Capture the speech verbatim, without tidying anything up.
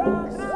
Cross.